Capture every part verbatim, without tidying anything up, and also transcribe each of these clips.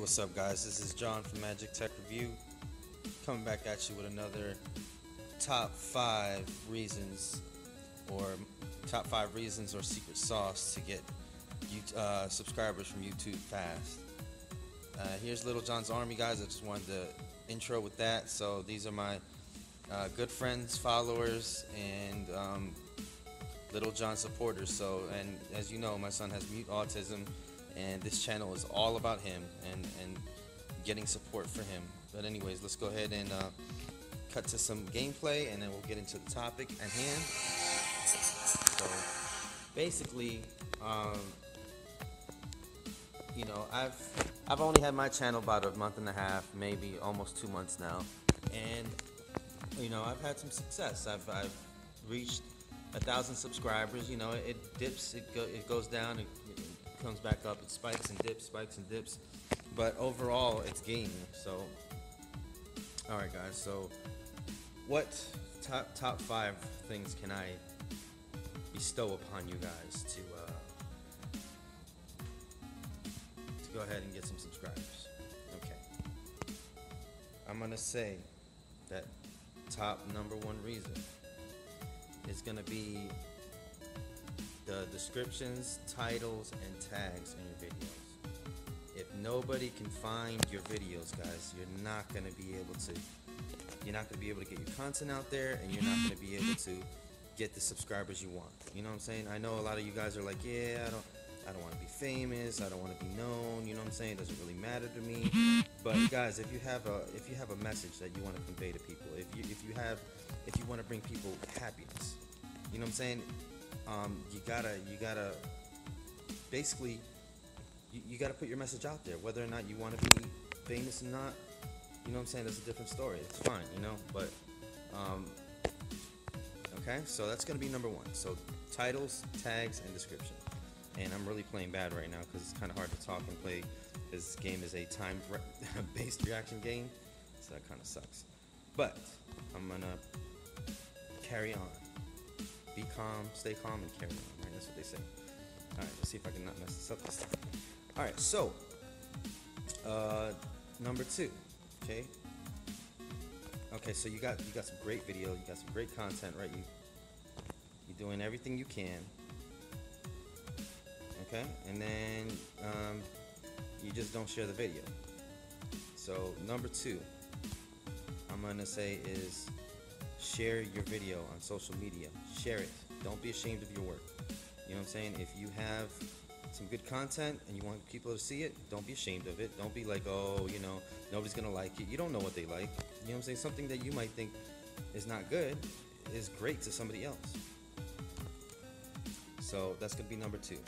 what's up, guys? This is John from Magic Tech Review, coming back at you with another top five reasons or top five reasons or secret sauce to get you uh, subscribers from YouTube fast. Uh, here's Little John's Army, guys. I just wanted to intro with that. So these are my uh, good friends, followers, and um, Little John supporters. So, and as you know, my son has mute autism, and this channel is all about him and and getting support for him. But anyways, let's go ahead and uh, cut to some gameplay, and then we'll get into the topic at hand. So basically, um, you know, I've I've only had my channel about a month and a half, maybe almost two months now, and you know, I've had some success. I've I've reached a thousand subscribers. You know, it, it dips, it go, it goes down. It, it, comes back up, it spikes and dips, spikes and dips, but overall it's gaining. So alright guys, so what top top five things can I bestow upon you guys to uh, to go ahead and get some subscribers? Okay, I'm gonna say that top number one reason is gonna be the descriptions, titles, and tags in your videos. If nobody can find your videos, guys, you're not going to be able to you're not going to be able to get your content out there, and you're not going to be able to get the subscribers you want. You know what I'm saying? I know a lot of you guys are like, yeah, I don't I don't want to be famous, I don't want to be known, you know what I'm saying? It doesn't really matter to me. But guys, if you have a if you have a message that you want to convey to people, if you if you have if you want to bring people happiness, you know what I'm saying? Um, you gotta, you gotta, basically, you, you gotta put your message out there. Whether or not you want to be famous or not, you know what I'm saying, that's a different story. It's fine, you know, but, um, okay, so that's gonna be number one. So, titles, tags, and description. And I'm really playing bad right now because it's kind of hard to talk and play. This game is a time-based reaction game, so that kind of sucks. But, I'm gonna carry on. Be calm, stay calm, and carry on, right? That's what they say. All right, let's see if I can not mess this up this time. All right, so, uh, number two, okay? Okay, so you got you got some great video, you got some great content, right? You, you're doing everything you can, okay? And then um, you just don't share the video. So, number two, I'm gonna say is share your video on social media. Share it. Don't be ashamed of your work. You know what I'm saying? If you have some good content and you want people to see it, don't be ashamed of it. Don't be like, oh, you know, nobody's gonna like it. You don't know what they like. You know what I'm saying? Something that you might think is not good is great to somebody else. So that's gonna be number two.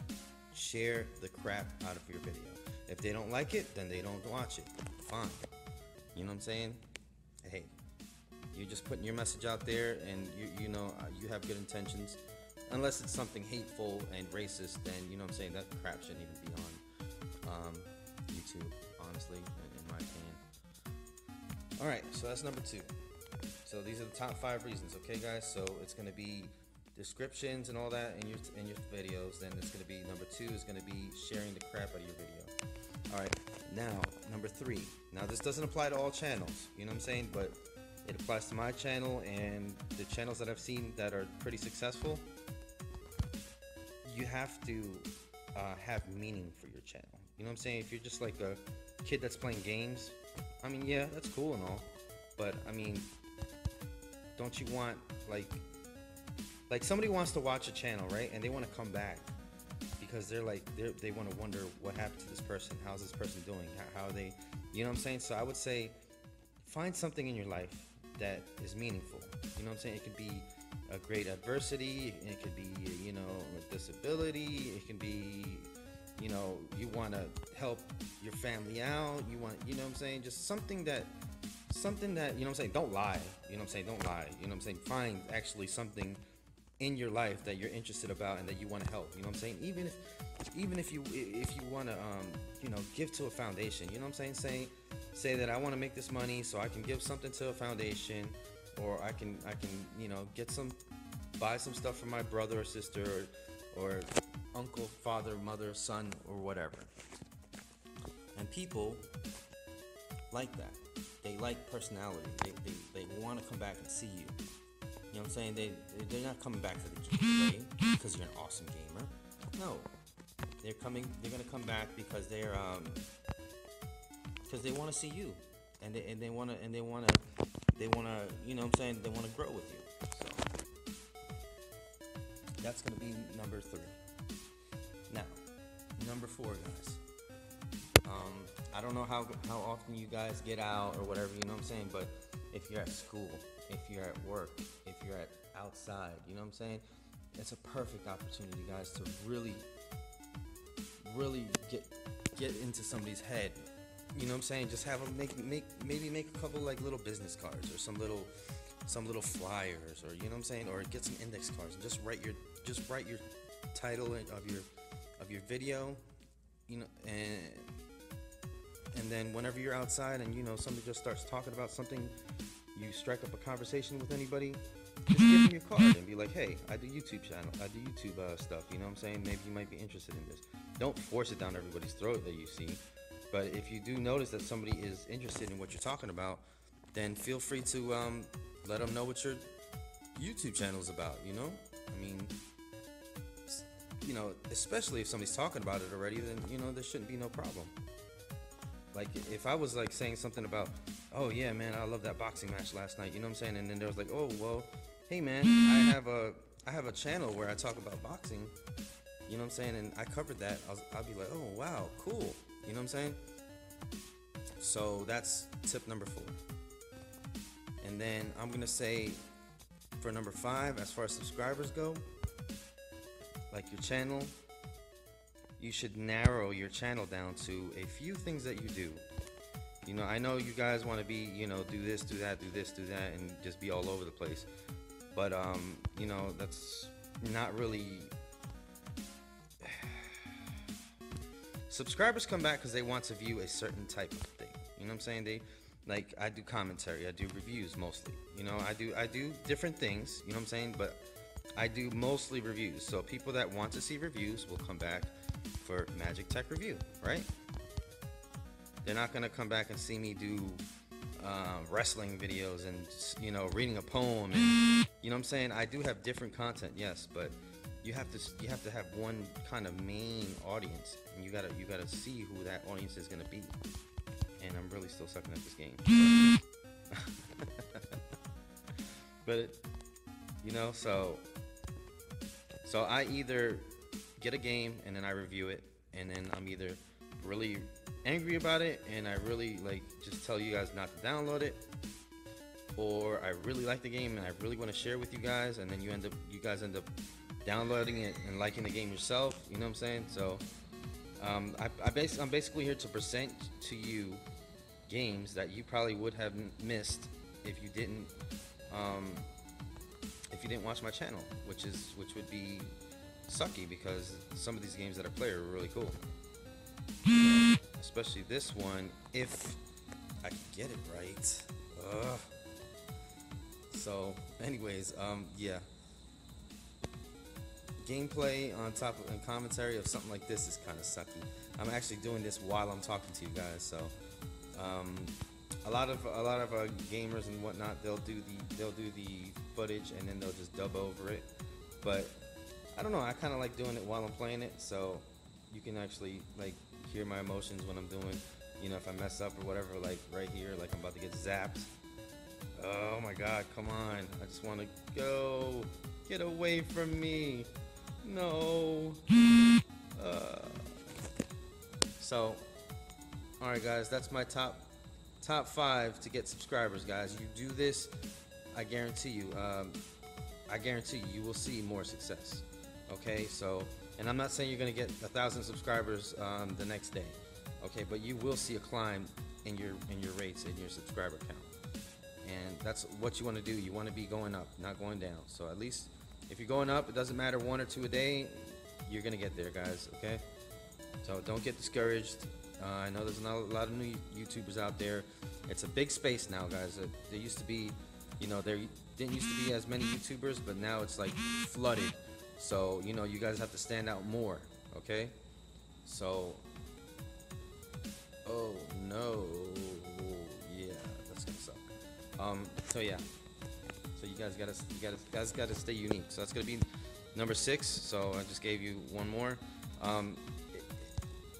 Share the crap out of your video. If they don't like it, then they don't watch it. Fine. You know what I'm saying? Hey. You're just putting your message out there, and you, you know, you have good intentions. Unless it's something hateful and racist, then you know what I'm saying, that crap shouldn't even be on um, YouTube, honestly, in, in my opinion. Alright, so that's number two. So these are the top five reasons, okay guys? So it's going to be descriptions and all that in your, in your videos. Then it's going to be, number two is going to be sharing the crap out of your video. Alright, now, number three. Now this doesn't apply to all channels, you know what I'm saying, but it applies to my channel and the channels that I've seen that are pretty successful. You have to uh, have meaning for your channel. You know what I'm saying? If you're just like a kid that's playing games, I mean, yeah, that's cool and all, but I mean, don't you want, like, like somebody wants to watch a channel, right? And they want to come back because they're like, they're, they want to wonder what happened to this person. How's this person doing? How, how are they, you know what I'm saying? So I would say, find something in your life that is meaningful. You know what I'm saying? It could be a great adversity, it could be, you know, a disability, it can be, you know, you want to help your family out, you want, you know what I'm saying, just something that, something that, you know what I'm saying, don't lie, you know what I'm saying, don't lie, you know what I'm saying, find actually something in your life that you're interested about and that you want to help, you know what I'm saying, even if, even if you, if you want to, um, you know, give to a foundation, you know what I'm saying, saying, say that I want to make this money so I can give something to a foundation, or I can I can you know, get some, buy some stuff for my brother or sister or, or uncle, father, mother, son, or whatever. And people like that. They like personality. They, they, they want to come back and see you. You know what I'm saying? They, they're not coming back for the gameplay because you're an awesome gamer. No. They're coming. They're going to come back because they're, um, because they want to see you. And they, and they want to, and they want to, they want to, you know what I'm saying? They want to grow with you. So that's going to be number three. Now, number four, guys. Um, I don't know how, how often you guys get out or whatever, you know what I'm saying? But if you're at school, if you're at work, if you're at outside, you know what I'm saying? It's a perfect opportunity, guys, to really, really get, get into somebody's head. You know what I'm saying? Just have them make, make, maybe make a couple like little business cards or some little, some little flyers or, you know what I'm saying? Or get some index cards and just write your, just write your title of your, of your video, you know, and, and then whenever you're outside and, you know, somebody just starts talking about something, you strike up a conversation with anybody, just give them your card and be like, hey, I do YouTube channel, I do YouTube uh, stuff, you know what I'm saying? Maybe you might be interested in this. Don't force it down everybody's throat that you see, but if you do notice that somebody is interested in what you're talking about, then feel free to um, let them know what your YouTube channel is about, you know? I mean, you know, especially if somebody's talking about it already, then, you know, there shouldn't be no problem. Like, if I was, like, saying something about, oh, yeah, man, I love that boxing match last night, you know what I'm saying? And then there was like, oh, well, hey, man, I have a, I have a channel where I talk about boxing, you know what I'm saying? And I covered that. I was, I'd be like, oh, wow, cool, you know what I'm saying? So that's tip number four. And then I'm going to say for number five, as far as subscribers go, like your channel, you should narrow your channel down to a few things that you do. You know, I know you guys want to be, you know, do this, do that, do this, do that, and just be all over the place. But, um, you know, that's not really... Subscribers come back because they want to view a certain type of thing. You know what I'm saying? They, like, I do commentary, I do reviews mostly. You know, I do, I do different things, you know what I'm saying? But I do mostly reviews. So people that want to see reviews will come back for Magic Tech Review, right? They're not gonna come back and see me do uh, wrestling videos and, you know, reading a poem. And, you know what I'm saying? I do have different content, yes, but you have to you have to have one kind of main audience, and you gotta you gotta see who that audience is gonna be. And I'm really still sucking at this game, but it, you know, so so I either get a game and then I review it, and then I'm either really angry about it and I really like just tell you guys not to download it, or I really like the game and I really want to share with you guys, and then you end up you guys end up downloading it and liking the game yourself, you know what I'm saying? So um, I, I bas I'm basically here to present to you games that you probably would have missed if you didn't um, if you didn't watch my channel, which is which would be sucky, because some of these games that I play are really cool, especially this one, if I can get it right. Ugh. So anyways, um yeah, gameplay on top of and commentary of something like this is kind of sucky. I'm actually doing this while I'm talking to you guys, so um a lot of a lot of uh, gamers and whatnot, they'll do the they'll do the footage and then they'll just dub over it, but I don't know, I kind of like doing it while I'm playing it, so you can actually like hear my emotions when I'm doing, you know, if I mess up or whatever, like right here, like I'm about to get zapped. Oh my god, come on, I just want to go, get away from me, no. Uh, so, alright guys, that's my top top five to get subscribers, guys. You do this, I guarantee you, um, I guarantee you, you will see more success. Okay, so, and I'm not saying you're going to get a thousand subscribers um, the next day, okay, but you will see a climb in your in your rates and your subscriber count, and that's what you want to do. You want to be going up, not going down. So at least if you're going up, it doesn't matter one or two a day, you're going to get there, guys. Okay, so don't get discouraged. Uh, I know there's not a lot of new YouTubers out there. It's a big space now, guys. Uh, there used to be, you know, there didn't used to be as many YouTubers, but now it's like flooded. So, you know, you guys have to stand out more, okay? So, Oh no. Yeah, that's gonna suck. Um. So yeah. So you guys gotta, you gotta, guys gotta stay unique. So that's gonna be number six. So I just gave you one more. Um.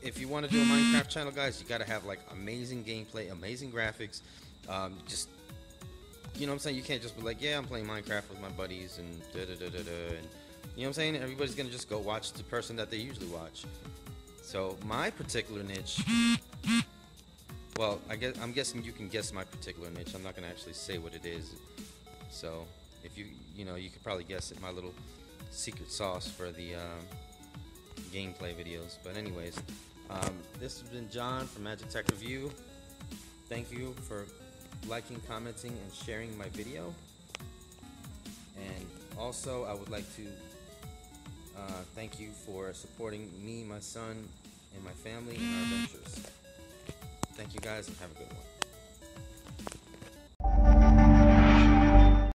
If you want to do a Minecraft channel, guys, you gotta have like amazing gameplay, amazing graphics. Um, just, you know what I'm saying? You can't just be like, yeah, I'm playing Minecraft with my buddies and da da da da da. And you know what I'm saying? Everybody's gonna just go watch the person that they usually watch. So my particular niche. Well, I guess I'm guessing you can guess my particular niche. I'm not gonna actually say what it is. So if you you know you could probably guess it. My little secret sauce for the um, gameplay videos. But anyways. Um, this has been John from Magic Tech Review. Thank you for liking, commenting, and sharing my video. And also, I would like to uh, thank you for supporting me, my son, and my family in our ventures. Thank you guys, and have a good one.